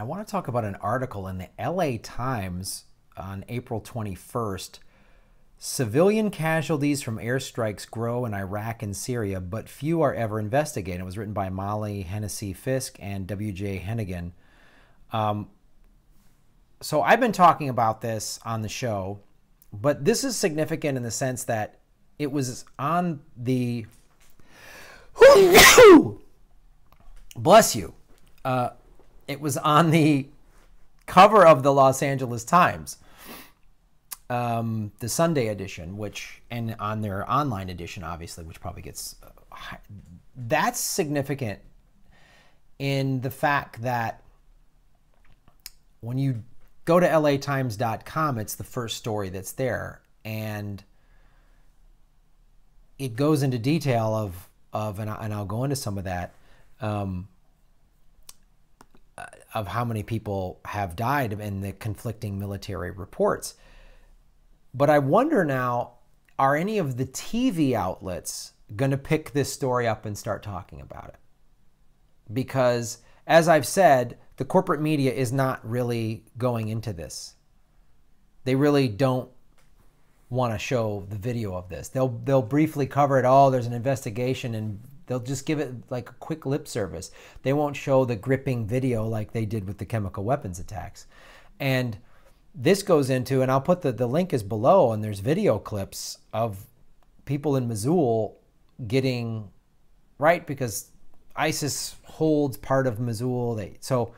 I want to talk about an article in the LA Times on April 21st. Civilian casualties from airstrikes grow in Iraq and Syria, but few are ever investigated. It was written by Molly Hennessy Fisk and WJ Hennigan. So I've been talking about this on the show, but this is significant in the sense that it was on the... Bless you. It was on the cover of the Los Angeles Times, the Sunday edition, which, and on their online edition, obviously, which probably gets... That's significant in the fact that when you go to latimes.com, it's the first story that's there, and it goes into detail of, and I'll go into some of that, of how many people have died in the conflicting military reports. But I wonder now, are any of the TV outlets going to pick this story up and start talking about it? Because, as I've said, the corporate media is not really going into this. They really don't want to show the video of this. They'll briefly cover it all. There's an investigation, and they'll just give it like a quick lip service. They won't show the gripping video like they did with the chemical weapons attacks. And this goes into, and I'll put the link is below, and there's video clips of people in Mosul getting, right, because ISIS holds part of Mosul. So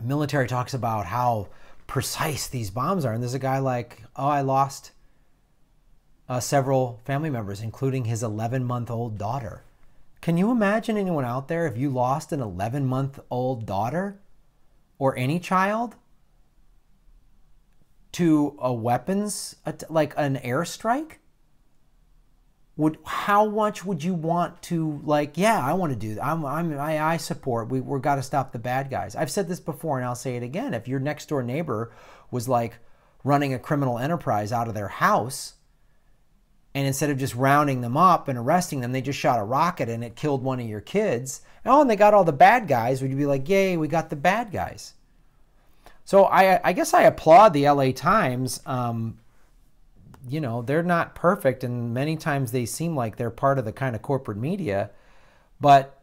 military talks about how precise these bombs are. And there's a guy like, oh, I lost several family members, including his 11-month-old daughter. Can you imagine anyone out there if you lost an 11-month-old daughter or any child to a weapons, like an airstrike? How much would you want to, like, yeah, I want to do that. I support, we've got to stop the bad guys. I've said this before and I'll say it again. If your next door neighbor was like running a criminal enterprise out of their house, and instead of just rounding them up and arresting them, they just shot a rocket and it killed one of your kids. Oh, and they got all the bad guys. Would you be like, yay, we got the bad guys? So I guess I applaud the LA Times. You know, they're not perfect, and many times they seem like they're part of the kind of corporate media, but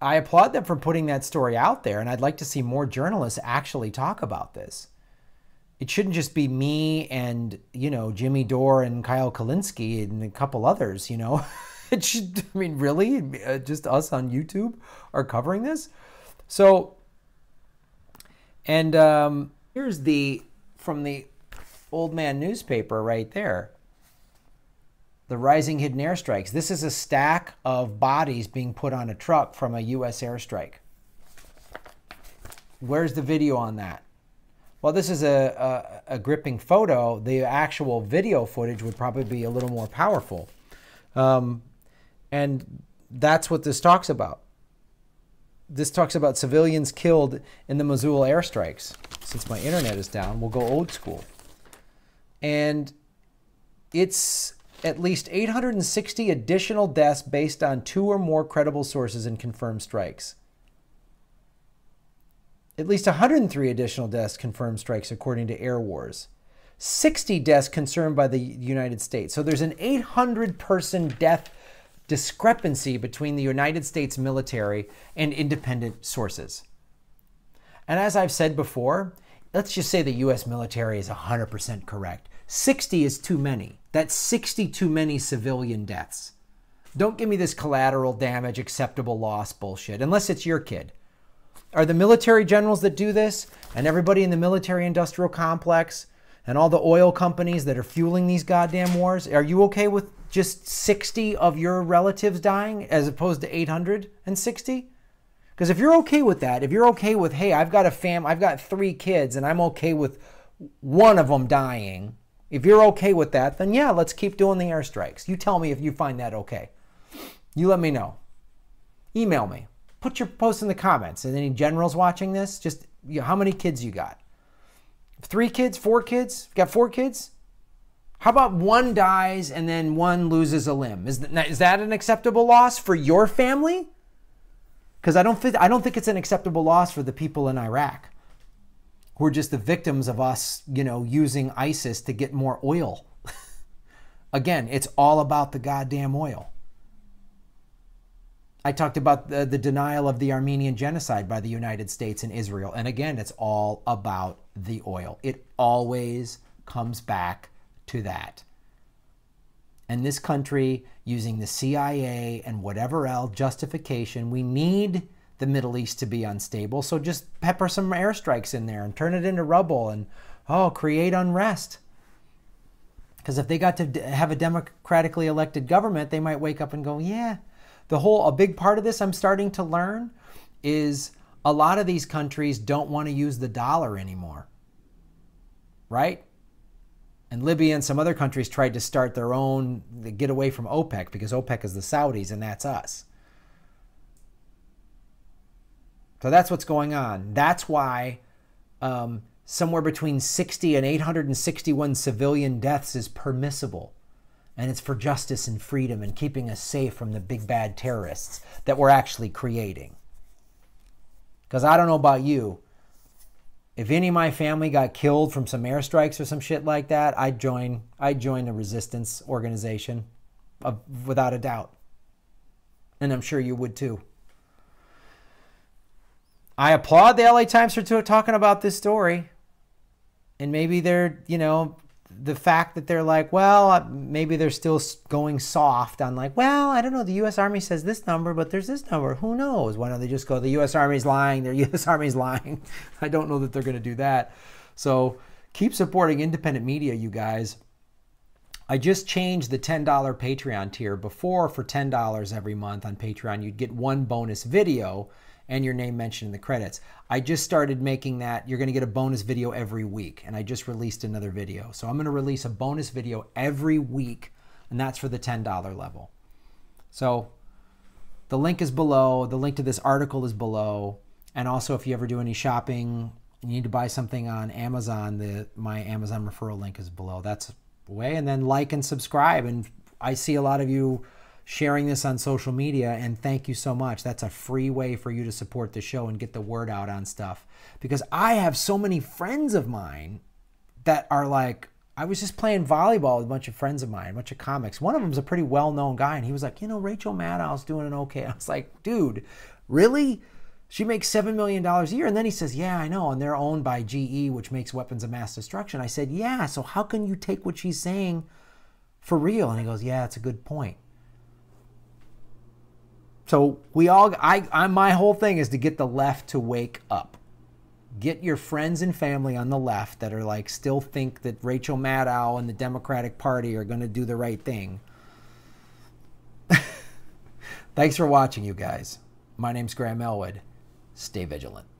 I applaud them for putting that story out there, and I'd like to see more journalists actually talk about this. It shouldn't just be me and, you know, Jimmy Dore and Kyle Kalinsky and a couple others, you know. It should, I mean, really? Just us on YouTube are covering this? So, and here's from the Old Man newspaper right there. The rising hidden airstrikes. This is a stack of bodies being put on a truck from a U.S. airstrike. Where's the video on that? Well, this is a gripping photo. The actual video footage would probably be a little more powerful. And that's what this talks about. This talks about civilians killed in the Mosul airstrikes. Since my internet is down, we'll go old school. And it's at least 860 additional deaths based on 2 or more credible sources and confirmed strikes. At least 103 additional deaths confirmed strikes according to Air Wars. 60 deaths confirmed by the United States. So there's an 800-person death discrepancy between the United States military and independent sources. And as I've said before, let's just say the U.S. military is 100% correct. 60 is too many. That's 60 too many civilian deaths. Don't give me this collateral damage, acceptable loss bullshit, unless it's your kid. Are the military generals that do this, and everybody in the military industrial complex, and all the oil companies that are fueling these goddamn wars, are you okay with just 60 of your relatives dying as opposed to 860? Because if you're okay with that, if you're okay with, hey, I've got 3 kids and I'm okay with 1 of them dying, if you're okay with that, then yeah, let's keep doing the airstrikes. You tell me if you find that okay. You let me know. Email me. Put your post in the comments. And any generals watching this, just, you know, how many kids you got? 3 kids? 4 kids? Got 4 kids? How about 1 dies and then 1 loses a limb? Is that an acceptable loss for your family? because I don't think it's an acceptable loss for the people in Iraq who are just the victims of us, you know, using ISIS to get more oil. Again, it's all about the goddamn oil. I talked about the denial of the Armenian genocide by the United States and Israel. And again, it's all about the oil. It always comes back to that. And this country, using the CIA and whatever else justification, we need the Middle East to be unstable. So just pepper some airstrikes in there and turn it into rubble and, oh, create unrest. Because if they got to have a democratically elected government, they might wake up and go, yeah. A big part of this I'm starting to learn is a lot of these countries don't want to use the dollar anymore, right? And Libya and some other countries tried to start their own, get away from OPEC, because OPEC is the Saudis and that's us. So that's what's going on. That's why somewhere between 60 and 861 civilian deaths is permissible. And it's for justice and freedom and keeping us safe from the big bad terrorists that we're actually creating. Because I don't know about you, if any of my family got killed from some airstrikes or some shit like that, I'd join the resistance organization, without a doubt. And I'm sure you would too. I applaud the LA Times for talking about this story. And maybe they're, you know, the fact that they're like, well, maybe they're still going soft on like, well, I don't know, the U.S. Army says this number, but there's this number. Who knows? Why don't they just go, the U.S. Army's lying. The U.S. Army's lying. I don't know that they're going to do that. So keep supporting independent media, you guys. I just changed the $10 Patreon tier. Before, for $10 every month on Patreon, you'd get one bonus video and your name mentioned in the credits. I just started making that. You're going to get a bonus video every week, and I just released another video. So I'm going to release a bonus video every week, and that's for the $10 level. So the link is below. The link to this article is below. And also, if you ever do any shopping and you need to buy something on Amazon, my Amazon referral link is below. That's the way. And then like and subscribe. And I see a lot of you sharing this on social media, and thank you so much. That's a free way for you to support the show and get the word out on stuff, because I have so many friends of mine that are like, I was just playing volleyball with a bunch of friends of mine, a bunch of comics. One of them's a pretty well-known guy, and he was like, you know, Rachel Maddow's doing an okay. I was like, dude, really? She makes $7 million a year. And then he says, yeah, I know. And they're owned by GE, which makes weapons of mass destruction. I said, yeah, so how can you take what she's saying for real? And he goes, yeah, that's a good point. So we all, my whole thing is to get the left to wake up. Get your friends and family on the left that are like, still think that Rachel Maddow and the Democratic Party are going to do the right thing. Thanks for watching, you guys. My name's Graham Elwood. Stay vigilant.